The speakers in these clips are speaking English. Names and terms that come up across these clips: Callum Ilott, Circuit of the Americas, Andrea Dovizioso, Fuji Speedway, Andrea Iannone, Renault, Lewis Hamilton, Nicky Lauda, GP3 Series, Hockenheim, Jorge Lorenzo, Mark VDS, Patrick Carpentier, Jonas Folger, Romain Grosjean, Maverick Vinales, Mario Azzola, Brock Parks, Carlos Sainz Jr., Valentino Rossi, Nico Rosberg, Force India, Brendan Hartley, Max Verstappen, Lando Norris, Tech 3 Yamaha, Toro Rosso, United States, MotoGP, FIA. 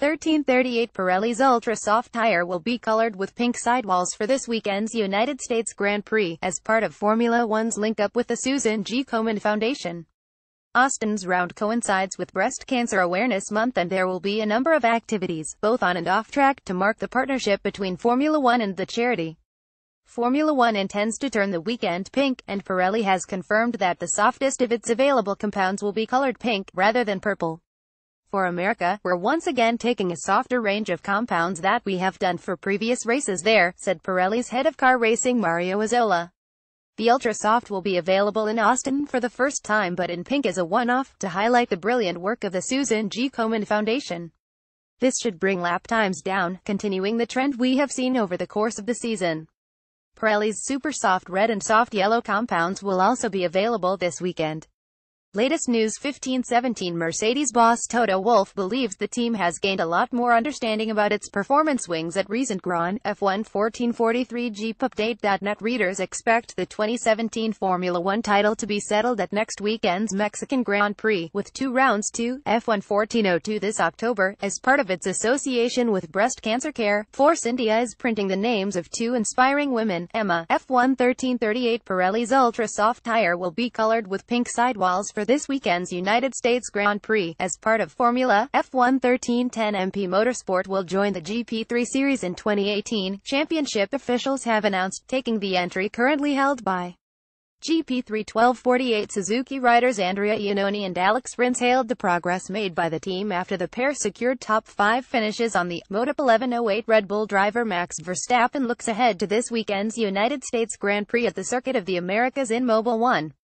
1338 Pirelli's ultra-soft tire will be colored with pink sidewalls for this weekend's United States Grand Prix, as part of Formula One's link-up with the Susan G. Komen Foundation. Austin's round coincides with Breast Cancer Awareness Month, and there will be a number of activities, both on and off track, to mark the partnership between Formula One and the charity. Formula One intends to turn the weekend pink, and Pirelli has confirmed that the softest of its available compounds will be colored pink, rather than purple. For America, we're once again taking a softer range of compounds that we have done for previous races there, said Pirelli's head of car racing Mario Azzola. The Ultra Soft will be available in Austin for the first time, but in pink as a one-off, to highlight the brilliant work of the Susan G. Komen Foundation. This should bring lap times down, continuing the trend we have seen over the course of the season. Pirelli's Super Soft Red and Soft Yellow compounds will also be available this weekend. Latest news 1517 Mercedes boss Toto Wolff believes the team has gained a lot more understanding about its performance wings at recent Grand F1 1443 Jeep Update.net. Readers expect the 2017 Formula One title to be settled at next weekend's Mexican Grand Prix, with two rounds to F1 1402 this October, as part of its association with breast cancer care. Force India is printing the names of two inspiring women, Emma, F1 1338 Pirelli's Ultra Soft Tire will be colored with pink sidewalls for this weekend's United States Grand Prix, as part of Formula F1 1310 MP Motorsport will join the GP3 Series in 2018, championship officials have announced, taking the entry currently held by GP3 1248 Suzuki riders Andrea Iannone and Alex Rins hailed the progress made by the team after the pair secured top 5 finishes on the Moto 1108. Red Bull driver Max Verstappen looks ahead to this weekend's United States Grand Prix at the Circuit of the Americas in Mobil 1.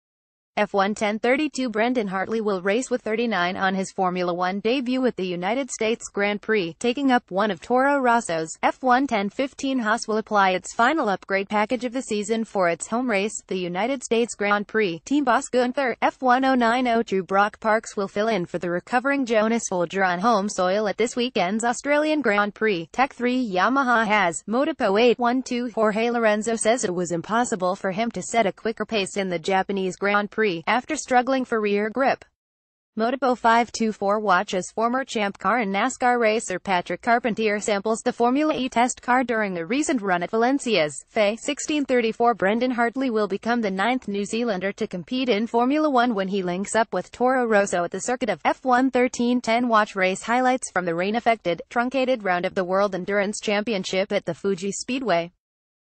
F1 1032 Brendan Hartley will race with 39 on his Formula One debut at the United States Grand Prix, taking up one of Toro Rosso's. F1 1015 Haas will apply its final upgrade package of the season for its home race, the United States Grand Prix. Team boss Gunther, F1 0902 Brock Parks will fill in for the recovering Jonas Folger on home soil at this weekend's Australian Grand Prix. Tech 3 Yamaha has Moto 812 Jorge Lorenzo says it was impossible for him to set a quicker pace in the Japanese Grand Prix after struggling for rear grip. Moto 524 watches former champ car and NASCAR racer Patrick Carpentier samples the Formula E test car during the recent run at Valencia's FE. 1634 Brendan Hartley will become the 9th New Zealander to compete in Formula One when he links up with Toro Rosso at the Circuit of F1 1310. Watch race highlights from the rain-affected, truncated round of the World Endurance Championship at the Fuji Speedway.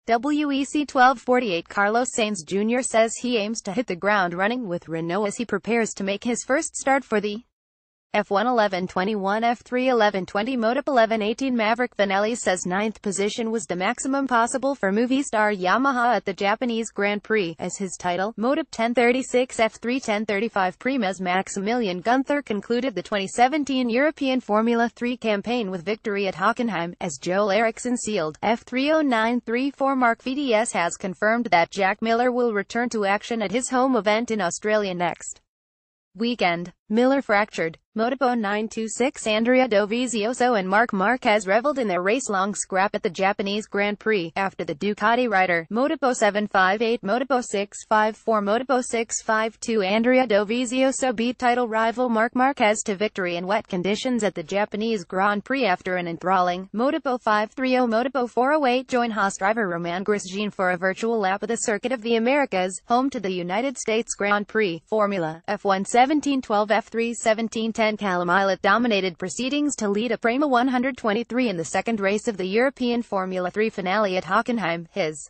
WEC 1248 Carlos Sainz Jr. says he aims to hit the ground running with Renault as he prepares to make his first start for the F1 1121 F3 1120 Moto 1118 Maverick Vinales says 9th position was the maximum possible for movie star Yamaha at the Japanese Grand Prix, as his title, Moto 1036 F3 1035 Prima's Maximilian Gunther concluded the 2017 European Formula 3 campaign with victory at Hockenheim, as Joel Erickson sealed. F30934 Mark VDS has confirmed that Jack Miller will return to action at his home event in Australia next weekend. Miller fractured. Moto 926 Andrea Dovizioso and Marc Marquez reveled in their race-long scrap at the Japanese Grand Prix, after the Ducati rider, Moto 758 Moto 654 Moto 652 Andrea Dovizioso beat title rival Marc Marquez to victory in wet conditions at the Japanese Grand Prix after an enthralling, Moto 530 Moto 408 join Haas driver Romain Grosjean for a virtual lap of the Circuit of the Americas, home to the United States Grand Prix. Formula F1 1712 F3 1710 Callum Ilott dominated proceedings to lead a Prema 123 in the second race of the European Formula 3 finale at Hockenheim. His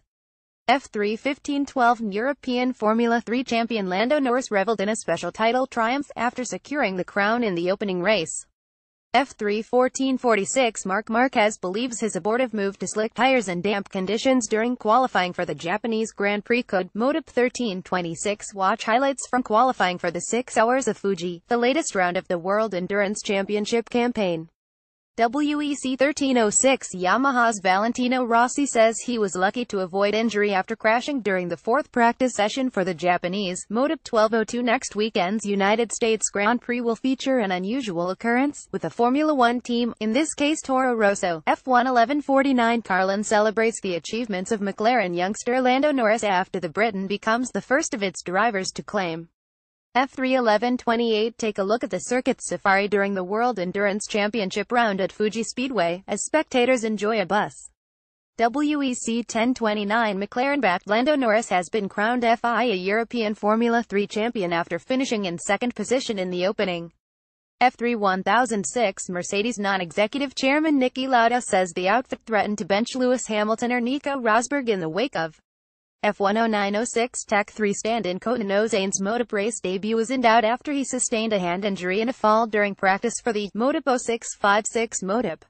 F3 1512 European Formula 3 champion Lando Norris reveled in a special title triumph after securing the crown in the opening race. F3 1446 Marc Marquez believes his abortive move to slick tires and damp conditions during qualifying for the Japanese Grand Prix could. Moto 1326 watch highlights from qualifying for the 6 hours of Fuji, the latest round of the World Endurance Championship campaign. WEC 1306 Yamaha's Valentino Rossi says he was lucky to avoid injury after crashing during the 4th practice session for the Japanese Moto 1202. Next weekend's United States Grand Prix will feature an unusual occurrence, with a Formula One team, in this case Toro Rosso. F1 1149 Carlin celebrates the achievements of McLaren youngster Lando Norris after the Briton becomes the first of its drivers to claim F3 11:28 Take a look at the circuit's safari during the World Endurance Championship round at Fuji Speedway, as spectators enjoy a bus. WEC 10:29 McLaren-backed Lando Norris has been crowned FIA European Formula 3 champion after finishing in second position in the opening. F3 1006 Mercedes non-executive chairman Niki Lauda says the outfit threatened to bench Lewis Hamilton or Nico Rosberg in the wake of F10906 Tech 3 stand-in Cotonnou Zayn's MotoGP race debut was in doubt after he sustained a hand injury in a fall during practice for the MotoGP 0656 MotoGP.